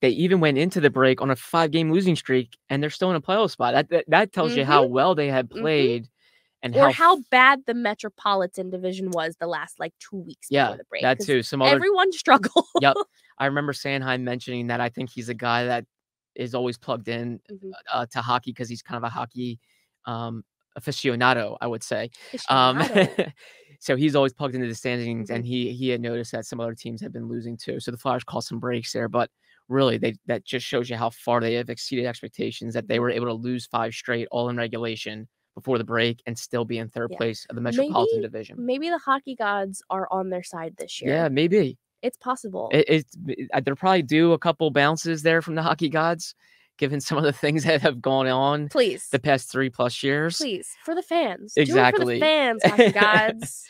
They even went into the break on a 5-game losing streak, and they're still in a playoff spot. That tells you how well they had played, and how bad the Metropolitan Division was the last like 2 weeks before the break. That too. Everyone struggled. I remember Sanheim mentioning that. I think he's a guy that is always plugged in to hockey because he's kind of a hockey aficionado, I would say. So he's always plugged into the standings, and he had noticed that some other teams had been losing too. So the Flyers caused some breaks there, but really that just shows you how far they have exceeded expectations, that they were able to lose 5 straight all in regulation before the break and still be in third place of the Metropolitan Division. Maybe the hockey gods are on their side this year. Yeah, maybe. It's possible. They're probably due a couple bounces there from the hockey gods, given some of the things that have gone on the past 3+ years. Please, for the fans. Exactly. Do it for the fans, hockey gods.